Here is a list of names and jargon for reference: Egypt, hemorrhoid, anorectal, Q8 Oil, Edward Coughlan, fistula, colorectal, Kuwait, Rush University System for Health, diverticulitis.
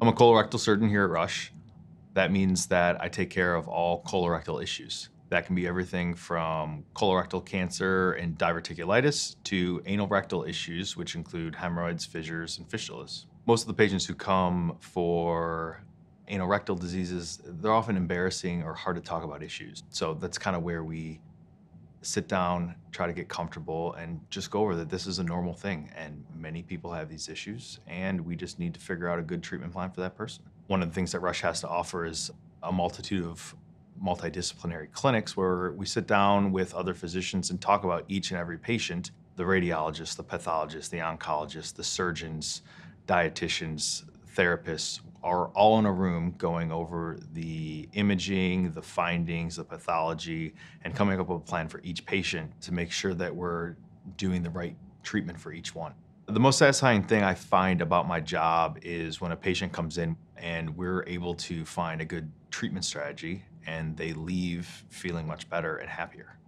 I'm a colorectal surgeon here at Rush. That means that I take care of all colorectal issues. That can be everything from colorectal cancer and diverticulitis to anorectal issues, which include hemorrhoids, fissures, and fistulas. Most of the patients who come for anorectal diseases, they're often embarrassing or hard to talk about issues. So that's kind of where we sit down, try to get comfortable, and just go over that this is a normal thing, and many people have these issues, and we just need to figure out a good treatment plan for that person. One of the things that Rush has to offer is a multitude of multidisciplinary clinics where we sit down with other physicians and talk about each and every patient: the radiologist, the pathologist, the oncologist, the surgeons, dietitians, therapists are all in a room going over the imaging, the findings, the pathology, and coming up with a plan for each patient to make sure that we're doing the right treatment for each one. The most satisfying thing I find about my job is when a patient comes in and we're able to find a good treatment strategy and they leave feeling much better and happier.